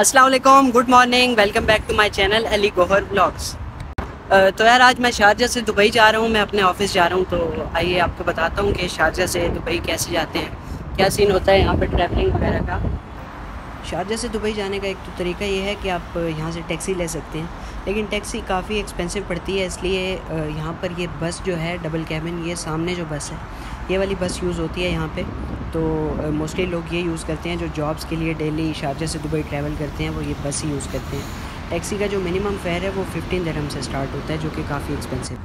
अस्सलाम वालेकुम, good morning, welcome back to my channel Ali Gohar blogs. तो यार आज मैं शारजा से दुबई जा रहा हूँ, मैं अपने ऑफिस जा रहा हूँ। तो आइए आपको बताता हूँ कि शारजा से दुबई कैसे जाते हैं, क्या सीन होता है यहाँ पर ट्रैवलिंग वगैरह का। शारजा से दुबई जाने का एक तो तरीका ये है कि आप यहाँ से टैक्सी ले सकते हैं, लेकिन टैक्सी काफ़ी एक्सपेंसिव पड़ती है, इसलिए यहाँ पर ये बस जो है डबल कैबिन, ये सामने जो बस है ये वाली बस यूज़ होती है यहाँ पे। तो मोस्टली लोग ये यूज़ करते हैं जो जॉब्स के लिए डेली शारजा से दुबई ट्रैवल करते हैं, वो ये बस ही यूज़ करते हैं। टैक्सी का जो मिनिमम फेयर है वो 15 दिरहम से स्टार्ट होता है, जो कि काफ़ी एक्सपेंसिव।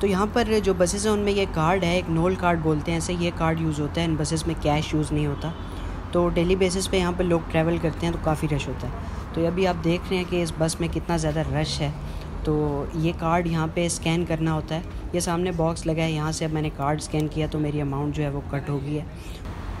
तो यहाँ पर जो बसेज़ हैं उनमें ये कार्ड है, एक नोल कार्ड बोलते हैं, ऐसे ये कार्ड यूज़ होता है। इन बसेज़ में कैश यूज़ नहीं होता, तो डेली बेसिस पे यहाँ पर लोग ट्रैवल करते हैं, तो काफ़ी रश होता है। तो अभी आप देख रहे हैं कि इस बस में कितना ज़्यादा रश है। तो ये कार्ड यहाँ पे स्कैन करना होता है, ये सामने बॉक्स लगा है, यहाँ से अब मैंने कार्ड स्कैन किया तो मेरी अमाउंट जो है वो कट हो गई है।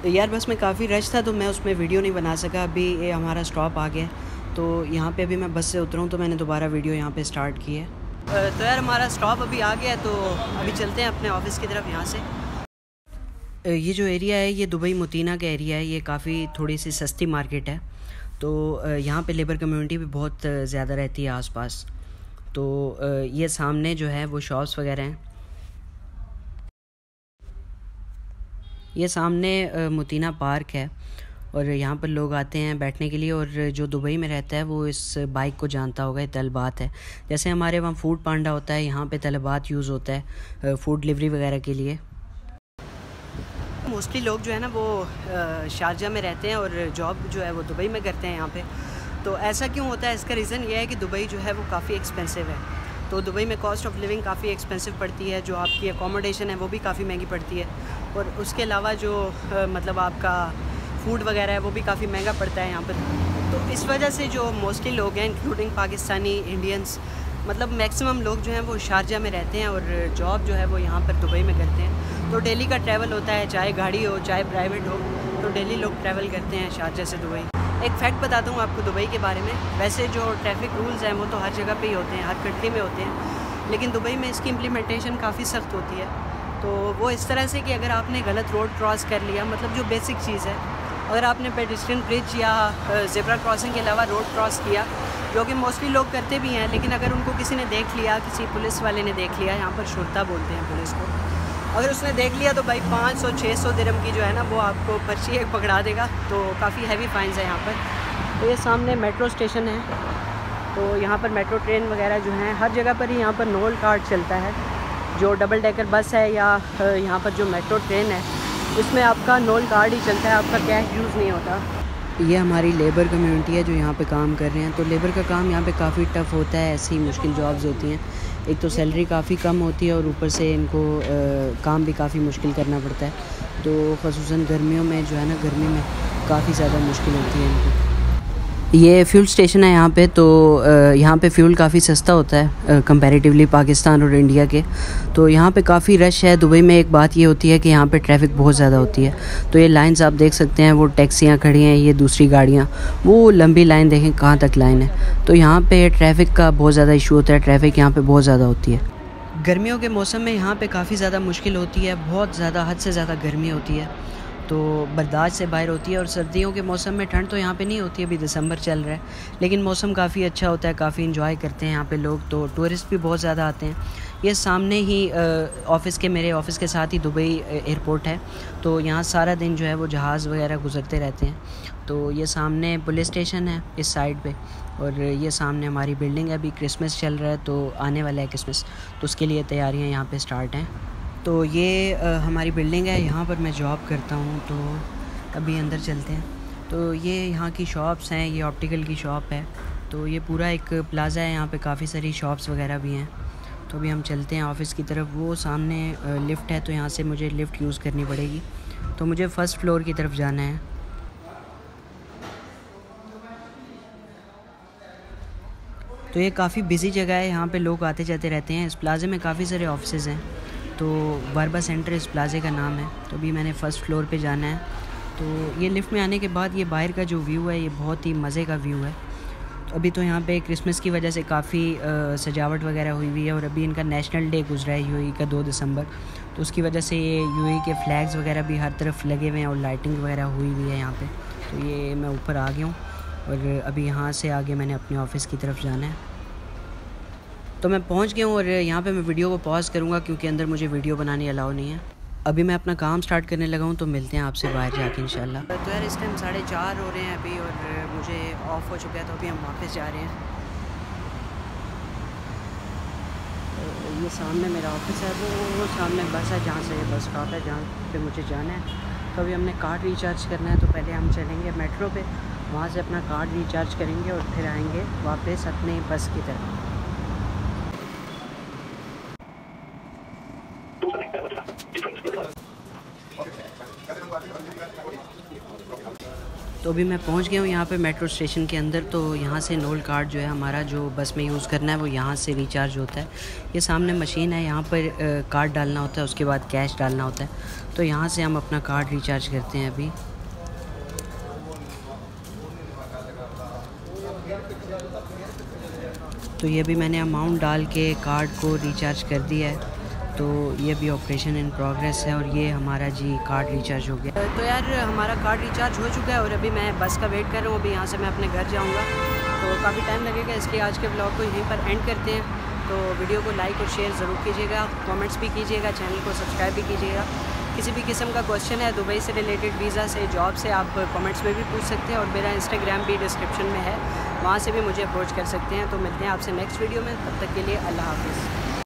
तो यार बस में काफ़ी रश था, तो मैं उसमें वीडियो नहीं बना सका। अभी ये हमारा स्टॉप आ गया, तो यहाँ पर अभी मैं बस से उतरा हूँ, तो मैंने दोबारा वीडियो यहाँ पर स्टार्ट की है। तो यार हमारा स्टॉप अभी आ गया, तो अभी चलते हैं अपने ऑफिस की तरफ। यहाँ से ये जो एरिया है ये दुबई मुतीना का एरिया है, ये काफ़ी थोड़ी सी सस्ती मार्केट है। तो यहाँ पे लेबर कम्युनिटी भी बहुत ज़्यादा रहती है आसपास। तो ये सामने जो है वो शॉप्स वगैरह हैं। ये सामने मुतीना पार्क है और यहाँ पर लोग आते हैं बैठने के लिए, और जो दुबई में रहता है वो इस बाइक को जानता होगा, ये तलबात है। जैसे हमारे वहाँ फूड पांडा होता है, यहाँ पर तलबात यूज़ होता है फूड डिलीवरी वगैरह के लिए। मोस्टली लोग जो है ना वो शारजा में रहते हैं और जॉब जो है वो दुबई में करते हैं यहाँ पे। तो ऐसा क्यों होता है, इसका रीज़न ये है कि दुबई जो है वो काफ़ी एक्सपेंसिव है। तो दुबई में कॉस्ट ऑफ लिविंग काफ़ी एक्सपेंसिव पड़ती है, जो आपकी अकोमोडेशन है वो भी काफ़ी महंगी पड़ती है, और उसके अलावा जो मतलब आपका फूड वगैरह है वो भी काफ़ी महंगा पड़ता है यहाँ पर। तो इस वजह से जो मोस्टली लोग हैं, इंक्लूडिंग पाकिस्तानी, इंडियंस, मतलब मैक्सिमम लोग जो हैं वो शारजा में रहते हैं और जॉब जो है वो यहाँ पर दुबई में करते हैं। तो डेली का ट्रैवल होता है, चाहे गाड़ी हो चाहे प्राइवेट हो, तो डेली लोग ट्रैवल करते हैं शारजा से दुबई। एक फैक्ट बताता हूँ आपको दुबई के बारे में। वैसे जो ट्रैफिक रूल्स हैं वो तो हर जगह पे ही होते हैं, हर कंट्री में होते हैं, लेकिन दुबई में इसकी इम्प्लीमेंटेशन काफ़ी सख्त होती है। तो वो इस तरह से कि अगर आपने गलत रोड क्रॉस कर लिया, मतलब जो बेसिक चीज़ है, अगर आपने पेडिस्ट्रियन ब्रिज या ज़ेब्रा क्रॉसिंग के अलावा रोड क्रॉस किया, जो कि मोस्टली लोग करते भी हैं, लेकिन अगर उनको किसी ने देख लिया, किसी पुलिस वाले ने देख लिया, यहाँ पर शुरता बोलते हैं पुलिस को, अगर उसने देख लिया तो भाई 500-600 दिरहम की जो है ना वो आपको पर्ची एक पकड़ा देगा। तो काफ़ी हैवी फाइन्स है यहाँ पर। तो ये सामने मेट्रो स्टेशन है, तो यहाँ पर मेट्रो ट्रेन वगैरह जो हैं हर जगह पर ही यहाँ पर नोल कार्ड चलता है। जो डबल डेकर बस है या यहाँ पर जो मेट्रो ट्रेन है उसमें आपका नोल कार्ड ही चलता है, आपका कैश यूज़ नहीं होता। ये हमारी लेबर कम्युनिटी है जो यहाँ पे काम कर रहे हैं। तो लेबर का काम यहाँ पे काफ़ी टफ होता है, ऐसी मुश्किल जॉब्स होती हैं। एक तो सैलरी काफ़ी कम होती है और ऊपर से इनको काम भी काफ़ी मुश्किल करना पड़ता है। तो ख़ुसूसन गर्मियों में जो है ना, गर्मी में काफ़ी ज़्यादा मुश्किल होती है इनको। ये फ्यूल स्टेशन है यहाँ पे, तो यहाँ पे फ्यूल काफ़ी सस्ता होता है कंपैरेटिवली पाकिस्तान और इंडिया के। तो यहाँ पे काफ़ी रश है। दुबई में एक बात ये होती है कि यहाँ पे ट्रैफिक बहुत ज़्यादा होती है। तो ये लाइंस आप देख सकते हैं, वो टैक्सियाँ खड़ी हैं, ये दूसरी गाड़ियाँ, वो लंबी लाइन देखें कहाँ तक लाइन है। तो यहाँ पे ट्रैफिक का बहुत ज़्यादा इशू होता है, ट्रैफिक यहाँ पर बहुत ज़्यादा होती है। गर्मियों के मौसम में यहाँ पर काफ़ी ज़्यादा मुश्किल होती है, बहुत ज़्यादा, हद से ज़्यादा गर्मी होती है, तो बर्दाश्त से बाहर होती है। और सर्दियों के मौसम में ठंड तो यहाँ पे नहीं होती है, अभी दिसंबर चल रहा है, लेकिन मौसम काफ़ी अच्छा होता है, काफ़ी इंजॉय करते हैं यहाँ पे लोग। तो टूरिस्ट भी बहुत ज़्यादा आते हैं। ये सामने ही ऑफ़िस के, मेरे ऑफ़िस के साथ ही दुबई एयरपोर्ट है, तो यहाँ सारा दिन जो है वो जहाज़ वगैरह गुजरते रहते हैं। तो ये सामने पुलिस स्टेशन है इस साइड पर, और ये सामने हमारी बिल्डिंग है। अभी क्रिसमस चल रहा है, तो आने वाला है क्रिसमस, तो उसके लिए तैयारियाँ यहाँ पर स्टार्ट हैं। तो ये हमारी बिल्डिंग है, यहाँ पर मैं जॉब करता हूँ। तो अभी अंदर चलते हैं। तो ये यहाँ की शॉप्स हैं, ये ऑप्टिकल की शॉप है, तो ये पूरा एक प्लाज़ा है, यहाँ पे काफ़ी सारी शॉप्स वगैरह भी हैं। तो अभी हम चलते हैं ऑफ़िस की तरफ। वो सामने लिफ्ट है, तो यहाँ से मुझे लिफ्ट यूज़ करनी पड़ेगी, तो मुझे फ़र्स्ट फ्लोर की तरफ जाना है। तो ये काफ़ी बिज़ी जगह है, यहाँ पर लोग आते जाते रहते हैं। इस प्लाज़े में काफ़ी सारे ऑफिस हैं, तो बर्बा सेंटर इस प्लाज़े का नाम है। तो अभी मैंने फ़र्स्ट फ्लोर पे जाना है। तो ये लिफ्ट में आने के बाद ये बाहर का जो व्यू है, ये बहुत ही मज़े का व्यू है। तो अभी तो यहाँ पे क्रिसमस की वजह से काफ़ी सजावट वगैरह हुई हुई है, और अभी इनका नेशनल डे गुजरा है यूएई का 2 दिसंबर, तो उसकी वजह से ये यूएई के फ्लैग्स वगैरह भी हर तरफ लगे हुए हैं और लाइटिंग वगैरह हुई हुई है यहाँ पर। तो ये मैं ऊपर आ गया हूँ। और अभी यहाँ से आगे मैंने अपने ऑफिस की तरफ जाना है। तो मैं पहुँच गया हूँ और यहाँ पे मैं वीडियो को पॉज करूँगा क्योंकि अंदर मुझे वीडियो बनाने अलाउ नहीं है। अभी मैं अपना काम स्टार्ट करने लगा हूँ, तो मिलते हैं आपसे बाहर जाके इंशाल्लाह। तो यार इस टाइम 4:30 हो रहे हैं अभी और मुझे ऑफ हो चुका है, तो अभी हम वापस जा रहे हैं। तो ये सामने मेरा ऑफिस है, वो सामने बस है जहाँ से ये बस स्टॉप है जहाँ पे मुझे जाना है। तो अभी हमने कार्ड रिचार्ज करना है, तो पहले हम चलेंगे मेट्रो पे, वहाँ से अपना कार्ड रिचार्ज करेंगे और फिर आएँगे वापस अपने बस की तरफ। तो अभी मैं पहुंच गया हूं यहाँ पे मेट्रो स्टेशन के अंदर। तो यहाँ से नोल कार्ड जो है हमारा, जो बस में यूज़ करना है, वो यहाँ से रिचार्ज होता है। ये सामने मशीन है, यहाँ पर कार्ड डालना होता है, उसके बाद कैश डालना होता है। तो यहाँ से हम अपना कार्ड रिचार्ज करते हैं अभी। तो ये भी मैंने अमाउंट डाल के कार्ड को रिचार्ज कर दिया है। तो ये भी ऑपरेशन इन प्रोग्रेस है और ये हमारा जी कार्ड रिचार्ज हो गया। तो यार हमारा कार्ड रिचार्ज हो चुका है और अभी मैं बस का वेट कर रहा हूँ। अभी यहाँ से मैं अपने घर जाऊँगा, तो काफ़ी टाइम लगेगा। इसलिए आज के ब्लॉग को यहीं पर एंड करते हैं। तो वीडियो को लाइक और शेयर ज़रूर कीजिएगा, कमेंट्स भी कीजिएगा, चैनल को सब्सक्राइब भी कीजिएगा। किसी भी किस्म का क्वेश्चन है दुबई से रिलेटेड, वीज़ा से, जॉब से, आप कमेंट्स में भी पूछ सकते हैं। और मेरा इंस्टाग्राम भी डिस्क्रिप्शन में है, वहाँ से भी मुझे अप्रोच कर सकते हैं। तो मिलते हैं आपसे नेक्स्ट वीडियो में, तब तक के लिए अल्लाह हाफिज़।